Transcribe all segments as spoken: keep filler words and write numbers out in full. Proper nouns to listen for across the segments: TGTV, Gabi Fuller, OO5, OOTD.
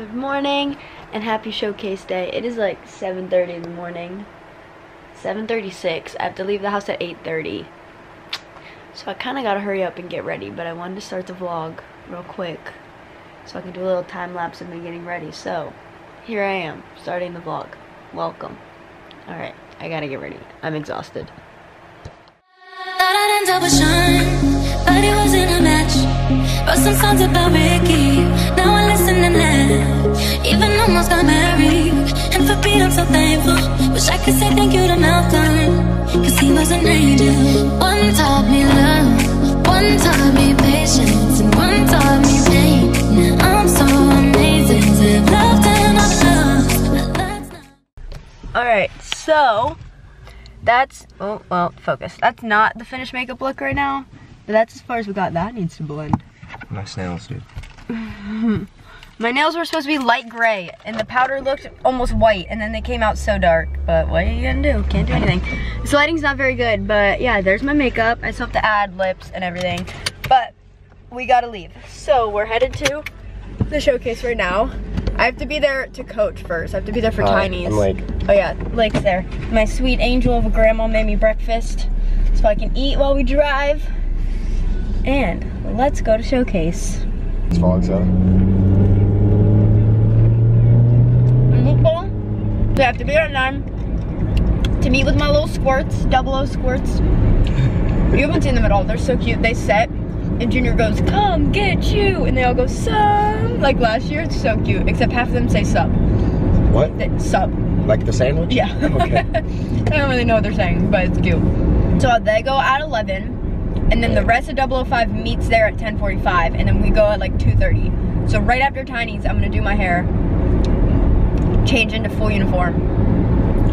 Good morning and happy showcase day. It is like seven thirty in the morning. seven thirty-six. I have to leave the house at eight thirty. So I kind of got to hurry up and get ready, but I wanted to start the vlog real quick so I can do a little time lapse of me getting ready. So here I am, starting the vlog. Welcome. All right, I got to get ready. I'm exhausted. Thought I'd end up with Sean, but it wasn't a match. Wrote some songs about Ricky. Now I listen and laugh. Even almost got married. And for Pete, I'm so thankful. Wish I could say thank you to Malcolm, cause he was an angel. One taught me love, one taught me patience, and one taught me pain. Now I'm so amazing to have loved and I've loved. Alright, so that's, oh, well, focus. That's not the finished makeup look right now, but that's as far as we got. That needs to blend. Nice nails, dude. My nails were supposed to be light gray, and the powder looked almost white, and then they came out so dark, but what are you gonna do? Can't do anything. This lighting's not very good, but yeah, there's my makeup. I still have to add lips and everything, but we gotta leave. So we're headed to the showcase right now. I have to be there to coach first. I have to be there for Hi, Tiny's. I'm Lake. Oh yeah, Lake's there. My sweet angel of a grandma made me breakfast, so I can eat while we drive. And let's go to showcase. It's fog, so. So I have to be there at nine to meet with my little squirts, double O squirts. You haven't seen them at all. They're so cute. They set, and Junior goes, "Come get you," and they all go, "Sup," like last year. It's so cute. Except half of them say "sup." What? They, "Sup." Like the sandwich? Yeah. Okay. I don't really know what they're saying, but it's cute. So they go at eleven. And then the rest of double oh five meets there at ten forty-five, and then we go at like two thirty. So right after Tiny's, I'm gonna do my hair, change into full uniform.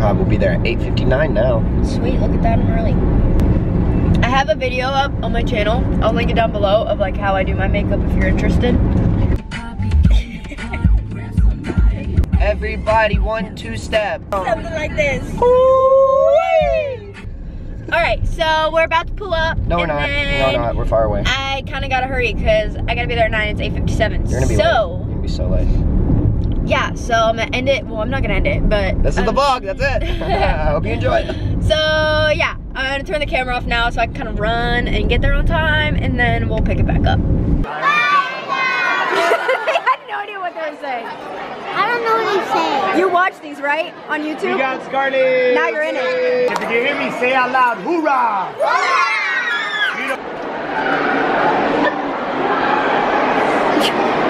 Uh, we'll be there at eight fifty-nine now. Sweet, look at that, I'm early. I have a video up on my channel, I'll link it down below, of like how I do my makeup if you're interested. Everybody, one, two, step. Something like this. Ooh-wee! Alright, so we're about to pull up. No, we're not. No, we're not. We're far away. I kind of got to hurry because I got to be there at nine. It's eight fifty-seven. You're going to be so late. You're going to be so late. Yeah, so I'm going to end it. Well, I'm not going to end it, but. This is um, the vlog. That's it. I hope you enjoyed. So, yeah. I'm going to turn the camera off now so I can kind of run and get there on time, and then we'll pick it back up. I had no idea what they were saying. I don't know what they say. You watch these, right? On YouTube? We got Scarlett! Now you're in it. If you hear me, say out loud, hoorah! Hoorah!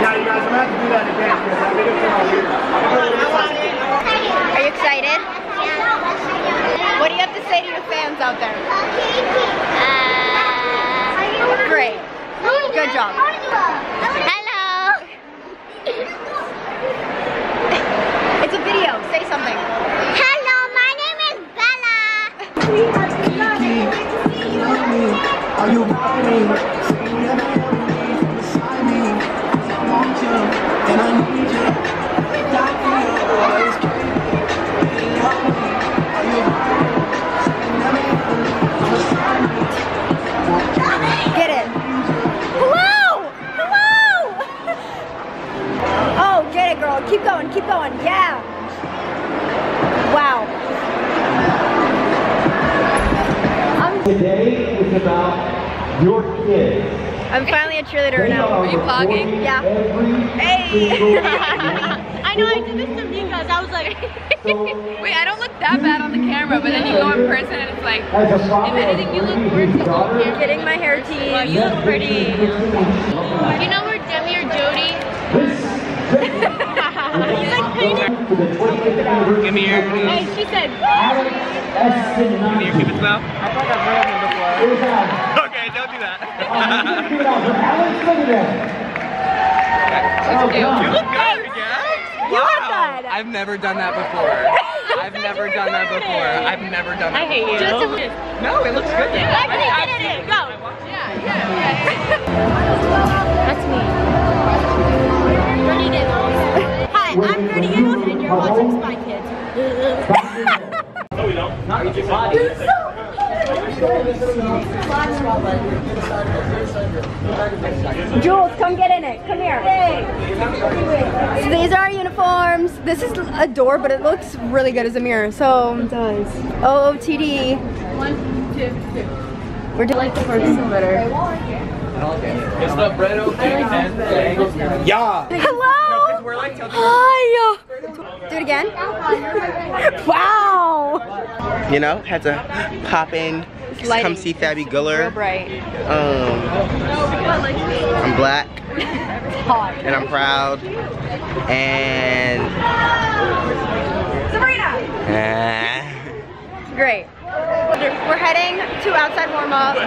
Now you guys are going to have to do that again, because I've been here for you. Are you excited? Yeah. What do you have to say to your fans out there? Uh, Great. Good job. Video. Say something. Hello, my name is Bella. Are you me? I want you and I need you. Get it. Hello! Hello! Oh, get it, girl. Keep going, keep going. Yeah. Wow. I'm Today is about your kids. I'm finally a cheerleader now. Are you vlogging? Yeah. Hey! I know, I did this to me because I was like, wait, I don't look that bad on the camera, but then you go in person and it's like, if anything, you look worse than on camera. Getting my hair teased. Wow, you look pretty. You know where Demi or Jody? He's like painting. Give me your. Hey, she said. Give me your cupid's bow. I thought that random before. Okay, don't do that. Okay, you look good, guys. Wow. I've never done that before. I've never done that before. I've never done that. I hate you. No, it looks good. I did it. Go. Yeah, yeah. That's me. Pretty dinner. I'm thirty years old and you're watching Spy Kids. No, we don't. Not with your body. Jules, come get in it. Come here. So these are our uniforms. This is a door, but it looks really good as a mirror. So it does. O O T D. One, two, two. We're doing like the first one better. It's the bread okay and bagels. Yeah. Hello. We're like hi. Do it again. Wow. You know, had to pop in. Come see Gabi Fuller. Bright. Um, I'm black. Hot. And I'm proud. And Sabrina. Uh, Great. We're heading to outside warm up. Is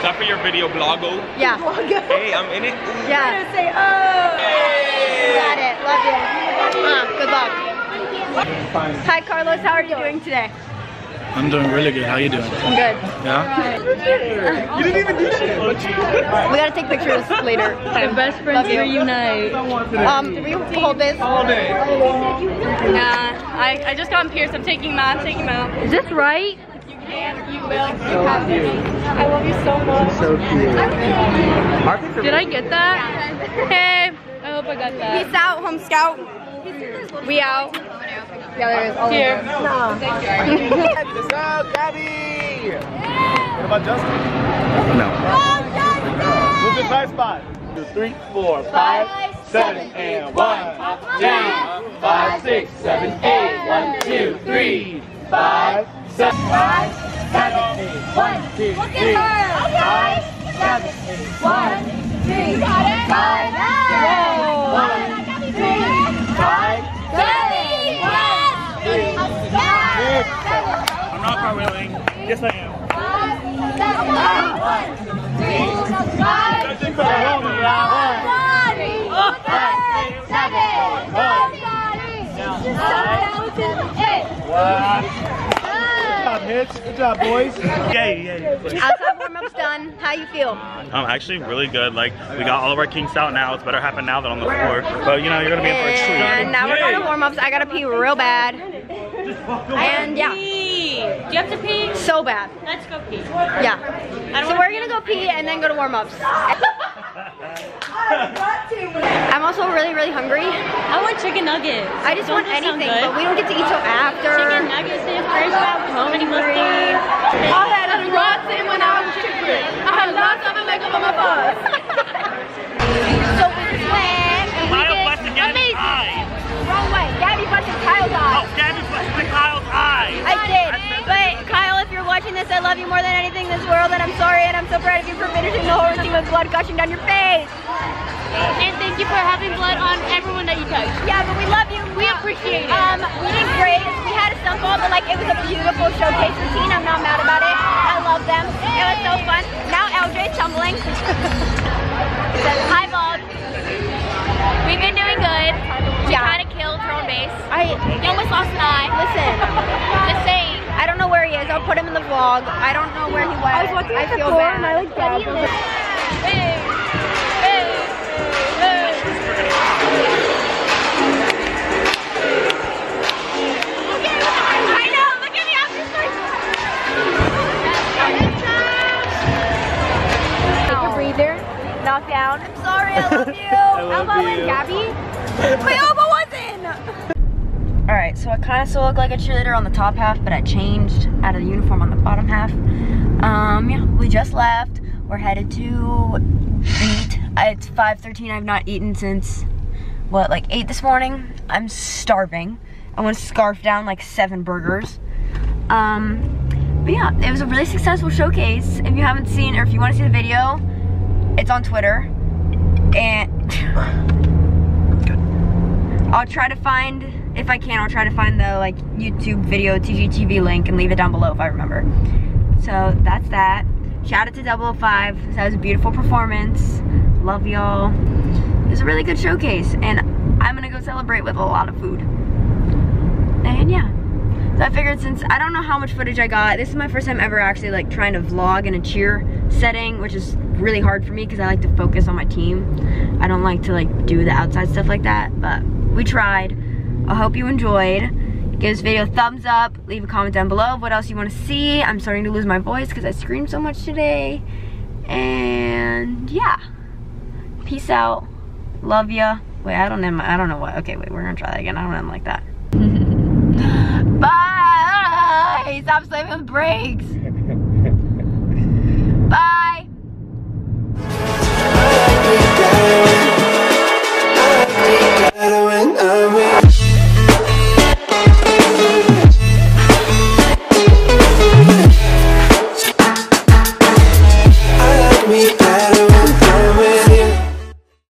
that for your video bloggo? Yeah. Hey, I'm in it. Yeah. I'm gonna say oh. Hey. Got it. Love you. Uh, good luck. Hi, Carlos. How are you doing today? I'm doing really good. How are you doing? I'm good. Yeah? Good. You didn't even do shit. We gotta take pictures later. The best friends reunite. Um, do we hold this? All day. Nah, I, I just got him pierced. I'm taking mine. I'm taking him out. Is this right? You can, you will, you have to. I love you so much. So cute. Did I get that? Hey, I hope I got that. Peace out, Home Scout. We out. Yeah, there is all here. No. What's up, Gabi? Yeah. What about Justin? No. Oh, Justin! Who's the tight spot? Two, three, four, five, five seven, seven, and one. Pop down. Five, six, seven, eight. One, two, three, five, seven, five, seven, eight. One, two, three. Okay. Five, seven, eight. One, two, five, seven, one, three, five, seven. I'm not cartwheeling. Yes, I am. Good job, good job, boys. Yay, yay. Outside warm-up's done. How you feel? I'm actually really good. Like, we got all of our kinks out now. It's better happen now than on the floor. But, you know, you're going to be in for a treat. And now we're going to warm-ups. I got to pee real bad. And, yeah. Do you have to pee? So bad. Let's go pee. Yeah. I don't so we're going to go pee and then go to warm-ups. I'm also really, really hungry. I want chicken nuggets. I just want anything, but we don't get to eat till after. Chicken nuggets in the first hour. Somebody must eat. I had a lot in when I was chicken. I had lots of it makeup on my butt. So we planned and we did amazing. Wrong way. Gabi busted Kyle's eye. Oh, Gabi busted Kyle's eye. I did. But Kyle, if you're watching this, I love you more than anything in this world, and I'm sorry, and I'm so proud of you for finishing the whole thing with blood gushing down your face. And thank you for having blood on everyone that you touched. Yeah, but we love you. We appreciate it. Um, we did great. We had a stunt ball, but like it was a beautiful showcase routine. I'm not mad about it. I love them. It was so fun. Now L J's tumbling. Hi, Bob. We've been doing good. We yeah. Kind of killed her own base. I. You almost lost an eye. Listen. Just saying. I don't know where he is. I'll put him in the vlog. I don't know where he was. I was watching I the feel bad. And I like that. Down. I'm sorry, I love you. I love Elba you. And Gabi. My elbow wasn't! Alright, so I kind of still look like a cheerleader on the top half, but I changed out of the uniform on the bottom half. Um, yeah, we just left. We're headed to eat. It's five thirteen. I've not eaten since, what, like eight this morning? I'm starving. I want to scarf down like seven burgers. Um, but yeah, it was a really successful showcase. If you haven't seen, or if you want to see the video, it's on Twitter, and good. I'll try to find, if I can, I'll try to find the like YouTube video T G T V link and leave it down below if I remember. So that's that. Shout out to double oh five. That was a beautiful performance. Love y'all. It was a really good showcase, and I'm gonna go celebrate with a lot of food. And yeah. So I figured since, I don't know how much footage I got, this is my first time ever actually like trying to vlog in a cheer setting, which is really hard for me because I like to focus on my team. I don't like to like do the outside stuff like that, but we tried. I hope you enjoyed. Give this video a thumbs up. Leave a comment down below of what else you want to see. I'm starting to lose my voice because I screamed so much today. And yeah. Peace out. Love ya. Wait, I don't end my, I don't know what. Okay, wait, we're gonna try that again. I don't end like that. Bye! Stop slamming the brakes!